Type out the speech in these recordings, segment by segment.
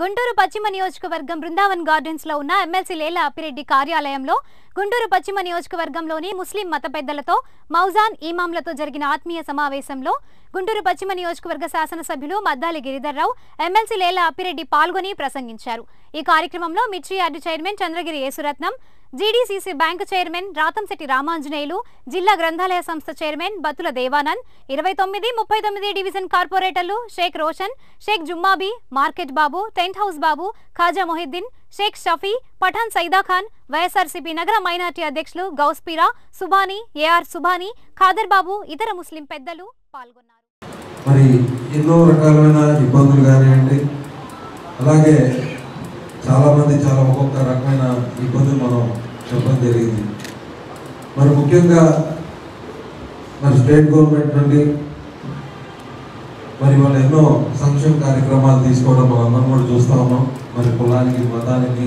గుంటూరు పశ్చిమ నియోజకవర్గం బృందావన్ గార్డెన్స్ లో ఉన్న ఎమ్మెల్సీ లేలా అప్పిరెడ్డి కార్యాలయంలో గుంటూరు పశ్చిమ నియోజకవర్గంలోని ముస్లిం మత పెద్దలతో మౌజాన్ ఇమామ్లతో జరిగిన ఆత్మీయ సమావేశంలో గుంటూరు పశ్చిమ నియోజకవర్గ శాసన సభ్యులు మద్దాలి గిరిధర్రావు ఎమ్మెల్సీ లేలా అప్పిరెడ్డి పాల్గొని ప్రసంగించారు. ఈ కార్యక్రమంలో మిర్చి yard chairman Chandragiri Yesuratnam, GDCC bank chairman Rathamsetti Ramanjaneyulu, జిల్లా గ్రంథాలయ సంస్థ చైర్మన్ బతుల దేవానంద్, 29, 39 డివిజన్ కార్పొరేటర్లు Sheikh Roshan, Sheikh Jummabi, market Babu, tent house Babu, Khaja Mohiddin, Sheikh Shafi, Pathan Saida Khan, YSRCP నగర మైనార్టీ అధ్యక్షులు గౌస్పీరా, సుబానీ, ఏఆర్ సుబానీ, ఖాదర్ బాబు, ఇతర ముస్లిం పెద్దలు పాల్గొన్నారు. మరి ఎన్నో రకాలైన ఇబ్బందులు కానివ్వండి, అలాగే చాలామంది ఒక్కొక్క రకమైన ఇబ్బందులు మనం చెప్పడం జరిగింది. మరి ముఖ్యంగా మరి స్టేట్ గవర్నమెంట్ నుండి మరి వాళ్ళు ఎన్నో సంక్షేమ కార్యక్రమాలు తీసుకోవడం మనందరం కూడా చూస్తూ ఉన్నాం. మరి కులానికి, మతానికి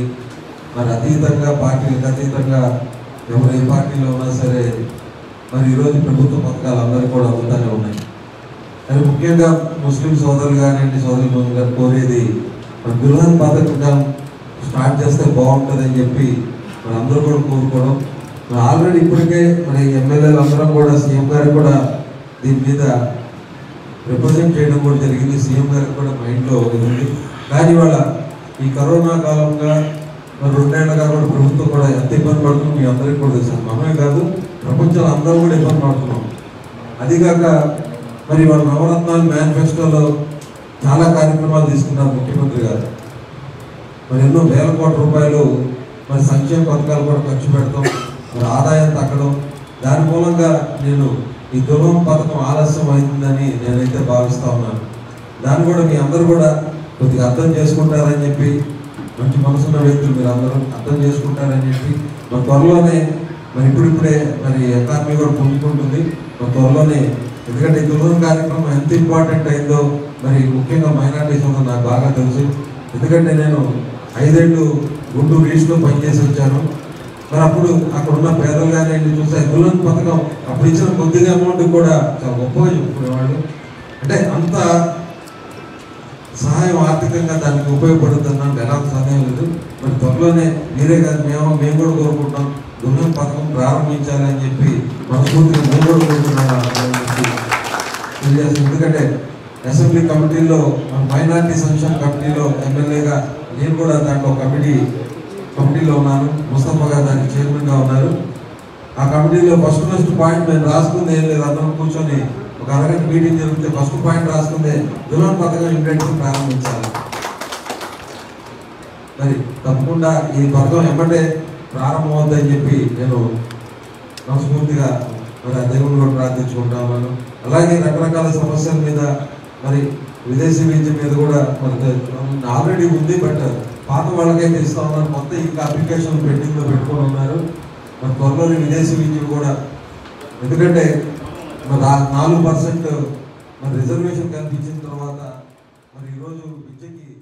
మరి అతీతంగా, పార్టీలకు అతీతంగా ఎవరు ఏ పార్టీలో ఉన్నా సరే మరి ఈరోజు ప్రభుత్వ పథకాలు అందరికీ కూడా అందుతూనే ఉన్నాయి. మరి ముఖ్యంగా ముస్లిం సోదరులు కానివ్వండి, సోదరులు కోరేది మరి బిల్హన్ పథకం స్టార్ట్ చేస్తే బాగుంటుందని చెప్పి మరి అందరూ కూడా కోరుకోవడం. మరి ఆల్రెడీ ఇప్పటికే మరి ఎమ్మెల్యేలు అందరం కూడా సీఎం గారికి కూడా దీని మీద రిప్రజెంట్ చేయడం కూడా జరిగింది. సీఎం గారికి కూడా మైండ్లో ఉంది. కానీ వాళ్ళ ఈ కరోనా కాలంగా మరి 2 ఏళ్ళగా కూడా ప్రభుత్వం కూడా ఎంత ఇబ్బంది పడుతుంది మీ అందరికీ కూడా తెలుసు. మనమే కాదు, ప్రపంచంలో అందరూ కూడా ఇబ్బంది పడుతున్నాం. అదిగాక మరి వాళ్ళ నవరత్నాలు మేనిఫెస్టోలో చాలా కార్యక్రమాలు తీసుకున్నారు ముఖ్యమంత్రి గారు. మరి ఎన్నో వేల కోట్ల రూపాయలు మరి సంక్షేమ పథకాలు కూడా ఖర్చు పెడతాం, మరి ఆదాయం తగ్గడం, దాని మూలంగా నేను ఈ దుర్వం పథకం ఆలస్యం అయిందని నేనైతే భావిస్తూ ఉన్నాను. దాన్ని కూడా మీ అందరూ కూడా కొద్దిగా అర్థం చేసుకుంటారని చెప్పి, మంచి మనసున్న వ్యక్తులు మీరు అందరూ అర్థం చేసుకుంటారని చెప్పి మరి త్వరలోనే మరి ఇప్పుడిప్పుడే మరి ఎకానమీ కూడా పొందుకుంటుంది. మరి త్వరలోనే, ఎందుకంటే ఈ దుర్వం కార్యక్రమం ఎంత ఇంపార్టెంట్ అయిందో మరి ముఖ్యంగా మైనార్టీ సోదరు నాకు బాగా తెలుసు. ఎందుకంటే నేను 5 ఏళ్ళు గుంటూరు ఈస్ట్లో పనిచేసి వచ్చాను. మరి అప్పుడు అక్కడ ఉన్న పేదలు కానీ చూస్తే దుర్వం పథకం అప్పుడు ఇచ్చిన కొద్దిగా అమౌంట్ కూడా చాలా గొప్పగా చెప్పుకునేవాళ్ళు. అంటే అంత సహాయం ఆర్థికంగా దానికి ఉపయోగపడుతుంది నాకు ఎలాంటి సందేహం లేదు. మరి త్వరలోనే మీరే కాదు మేము కూడా కోరుకుంటున్నాం దుర్వం పథకం ప్రారంభించాలని చెప్పి మనస్ఫూర్తిగా మేము కూడా కోరుకుంటున్నాం. ఎందుకంటే అసెంబ్లీ కమిటీలో మైనార్టీ సంక్షేమ కమిటీలో ఎమ్మెల్యేగా నేను కూడా దాంట్లో కమిటీలో ఉన్నాను. ముస్తఫా గారు దానికి చైర్మన్గా ఉన్నారు. ఆ కమిటీలో ఫస్ట్ పాయింట్ నేను రాసుకుంది ఏం లేదు, అందరం కూర్చొని ఒక అరగంట మీటింగ్ జరిగితే ఫస్ట్ పాయింట్ రాసుకుందే దుర్వం పథకం ఇంటెంట్ ప్రారంభించాలి. మరి తప్పకుండా ఈ పథకం ఎమ్మటే ప్రారంభం అవుతుందని చెప్పి నేను మనస్ఫూర్తిగా మరి దేవుని కూడా ప్రార్థించుకుంటా ఉన్నాను. అలాగే రకరకాల సమస్యల మీద మరి విదేశీ విద్య మీద కూడా మరి ఆల్రెడీ ఉంది, బట్ పాత వాళ్ళకైతే ఇస్తా ఉన్నారు. కొత్త ఇంకా అప్లికేషన్ పెండింగ్లో పెట్టుకొని ఉన్నారు. మరి త్వరలోని విదేశీ విద్య కూడా, ఎందుకంటే మరి 4% మరి రిజర్వేషన్ కల్పించిన తర్వాత మరి ఈరోజు విద్యకి